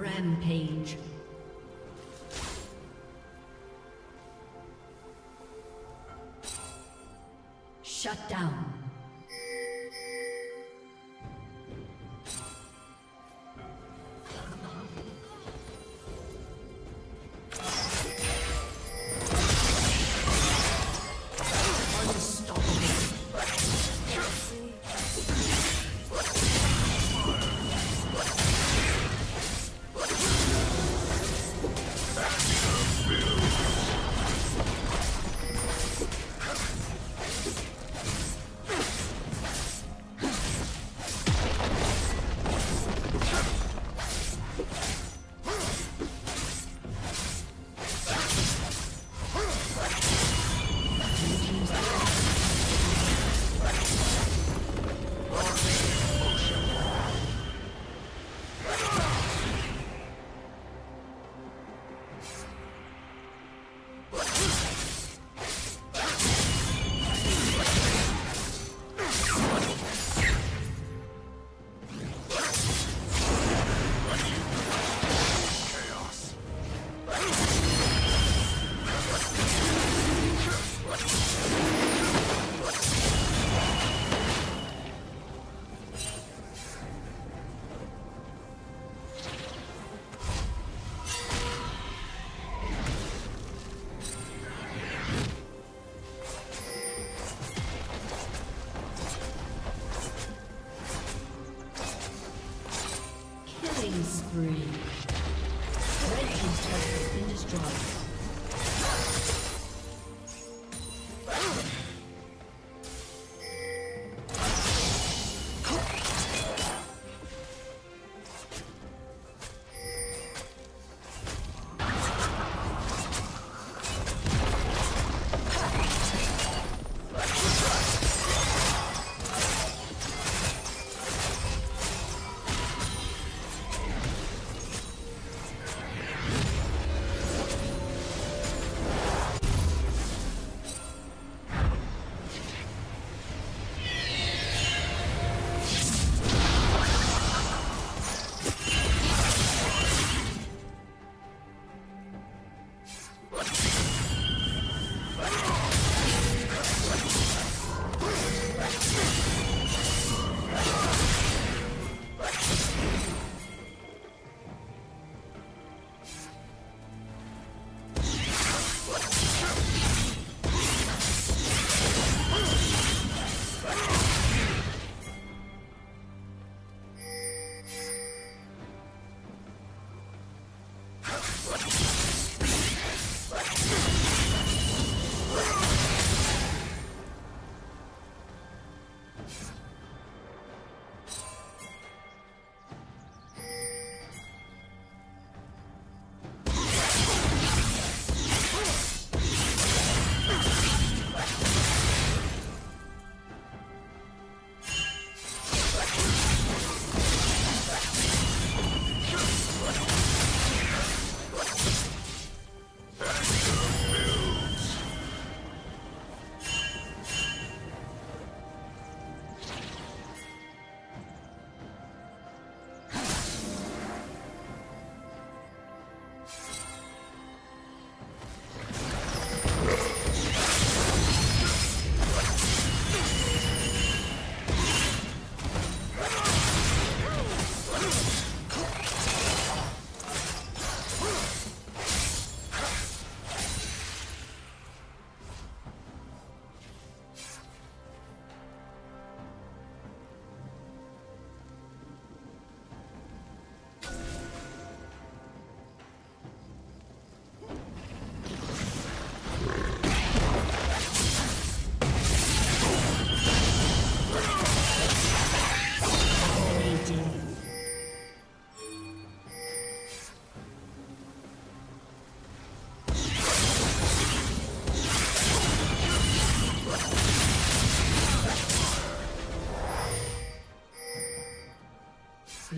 Rampage. Shut down.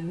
Blue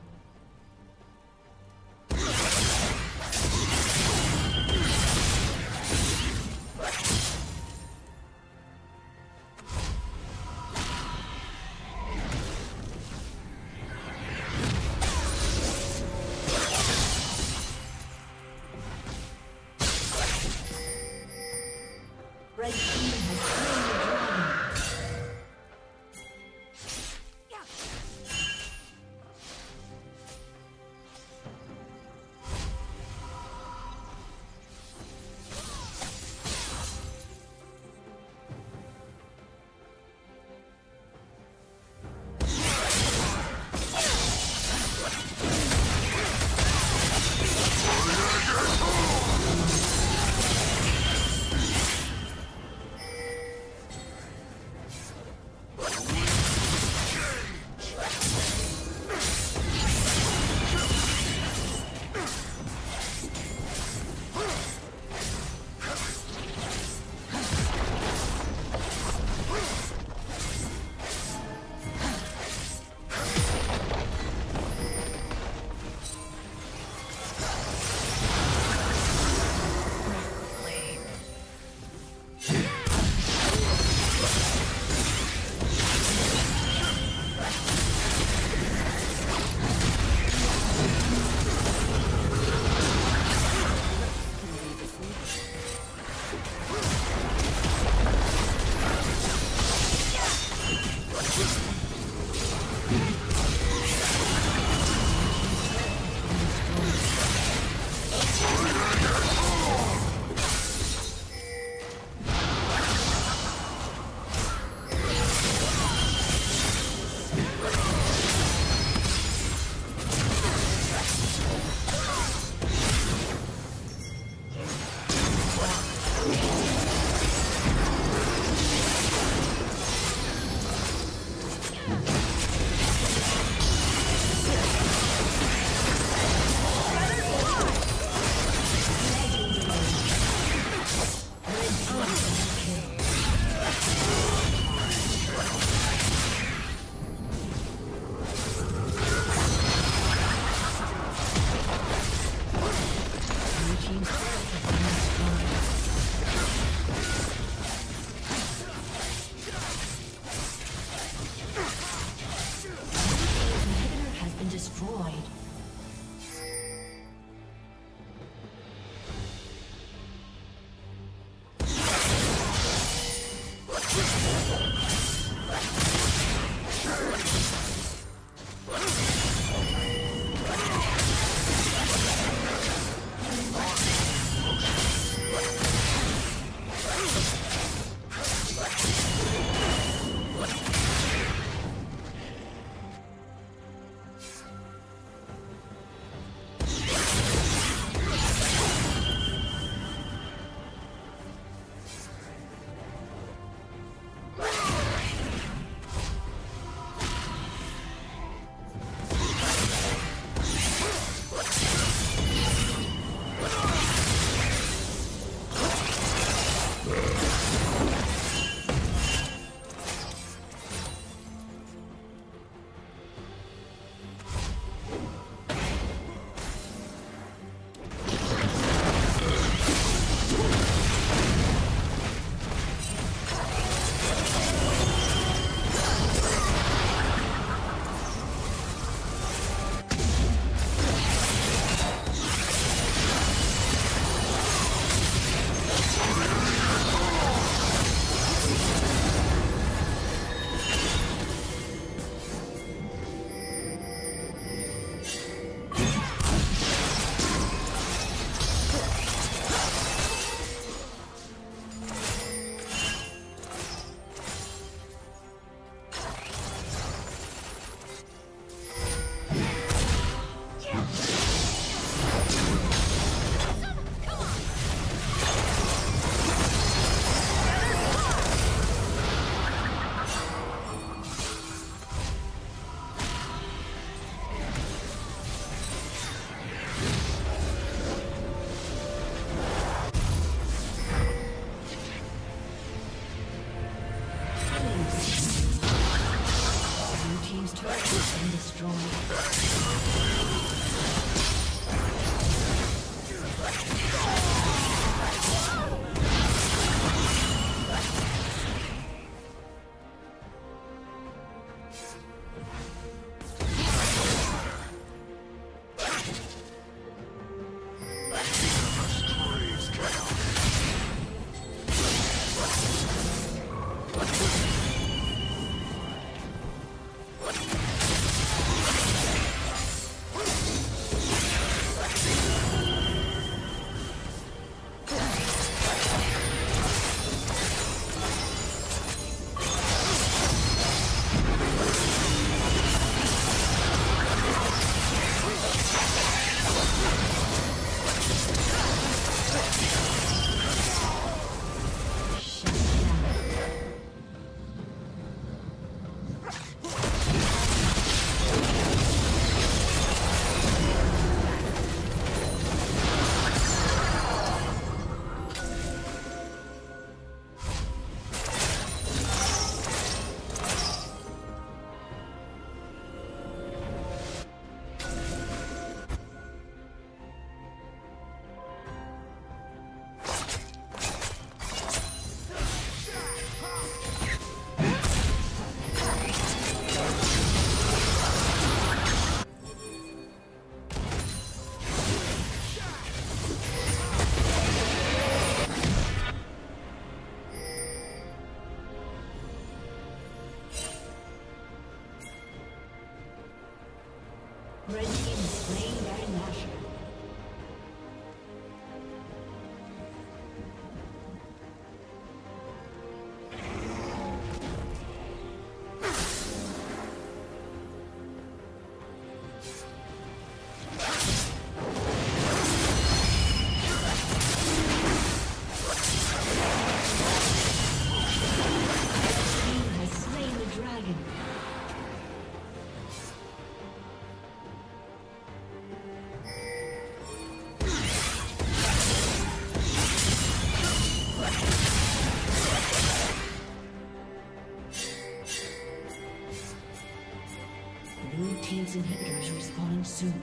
return soon.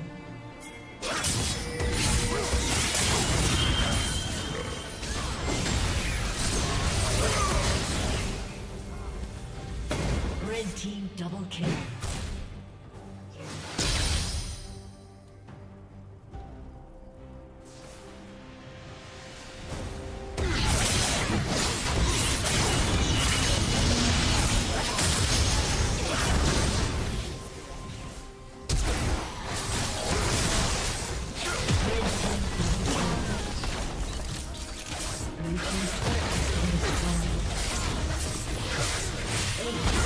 Red team double kill. Blue team's turret has been destroyed.